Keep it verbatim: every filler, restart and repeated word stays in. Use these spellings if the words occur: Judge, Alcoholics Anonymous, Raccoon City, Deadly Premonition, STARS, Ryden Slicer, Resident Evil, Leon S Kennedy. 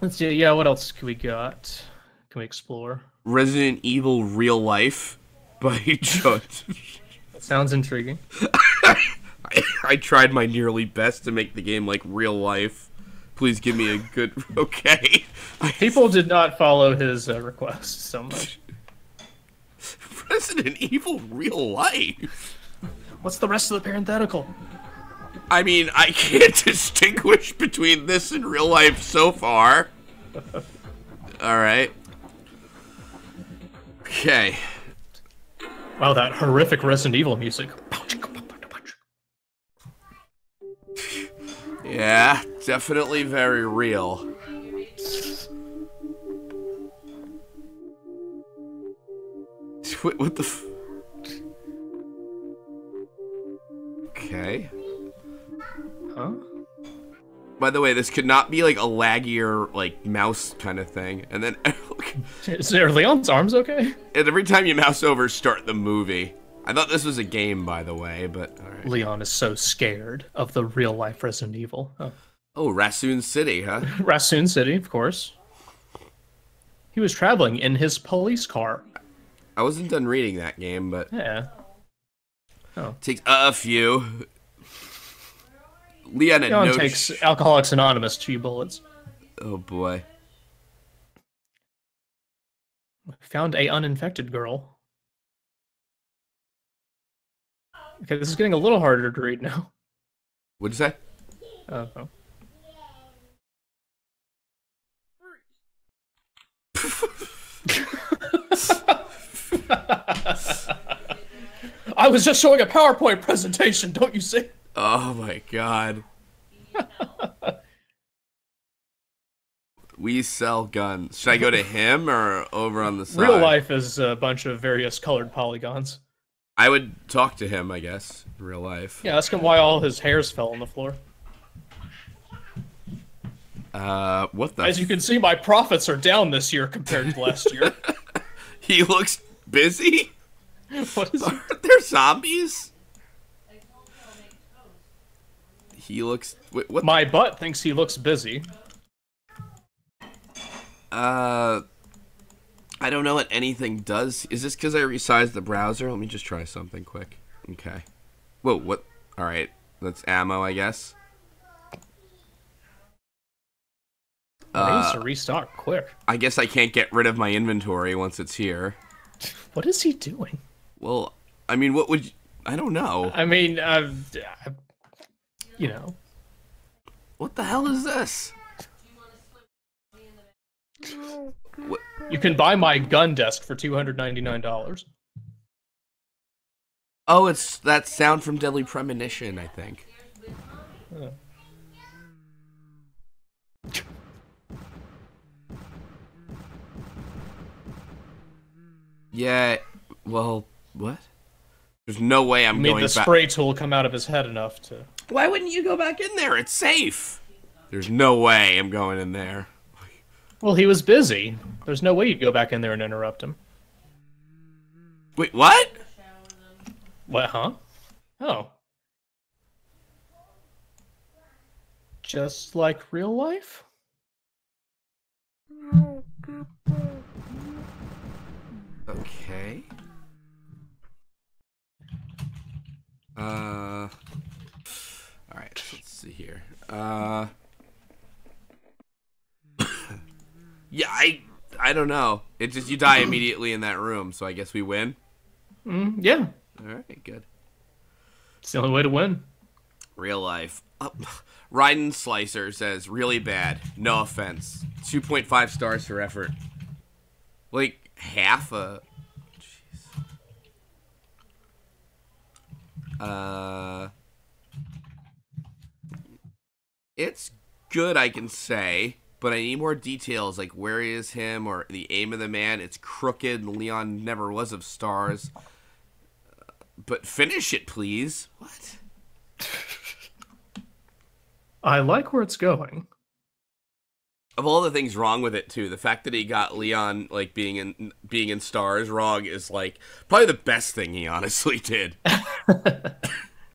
Let's see. Yeah, what else can we got? Can we explore? Resident Evil Real Life by Judge. That sounds intriguing. I, I tried my nearly best to make the game like real life. Please give me a good... Okay. People did not follow his uh, request so much. Resident Evil Real Life? What's the rest of the parenthetical? I mean, I can't distinguish between this and real life so far. Alright. Okay. Wow, that horrific Resident Evil music. Yeah, definitely very real. What, what the f- Okay. Huh? By the way, this could not be like a laggier, like, mouse kind of thing. And then- Is there Leon's arms okay? And every time you mouse over, start the movie. I thought this was a game, by the way, but all right. Leon is so scared of the real-life Resident Evil. Oh, oh Raccoon City, huh? Raccoon City, of course. He was traveling in his police car. I wasn't done reading that game, but... Yeah. Oh. Takes a few. Leon, Leon no takes Alcoholics Anonymous two bullets. Oh, boy. Found a uninfected girl. Okay, this is getting a little harder to read now. What'd you say? Uh, oh. I was just showing a PowerPoint presentation, don't you see? Oh my god. We sell guns. Should I go to him or over on the side? Real life is a bunch of various colored polygons. I would talk to him, I guess, in real life. Yeah, ask him why all his hairs fell on the floor. Uh, what the... As you can see, my profits are down this year compared to last year. He looks busy? What is... Aren't there zombies? He looks... Wait, what? My butt thinks he looks busy. Uh... I don't know what anything does. Is this because I resized the browser? Let me just try something quick. Okay. Whoa, what? Alright, that's ammo, I guess. Well, I need to restock quick. I guess I can't get rid of my inventory once it's here. What is he doing? Well, I mean, what would you... I don't know. I mean, uh, you know. What the hell is this? What? You can buy my gun desk for two hundred ninety-nine dollars. Oh, it's that sound from Deadly Premonition, I think. Oh. Yeah, well, what? There's no way I'm going back. I mean, the spray tool come out of his head enough to... Why wouldn't you go back in there? It's safe. There's no way I'm going in there. Well, he was busy. There's no way you'd go back in there and interrupt him. Wait, what? What, huh? Oh. Just like real life? Okay. Uh. All right, let's see here. Uh. Yeah, I I don't know. It's just you die immediately in that room, so I guess we win? Mm, yeah. All right, good. It's the only way to win. Real life. Uh, Ryden Slicer says, really bad. No offense. two point five stars for effort. Like, half a... Jeez. Uh... It's good, I can say. But I need more details, like where he is him or the aim of the man. It's crooked. Leon never was of stars. Uh, but finish it, please. What? I like where it's going. Of all the things wrong with it, too, the fact that he got Leon like being in being in stars wrong is like probably the best thing he honestly did.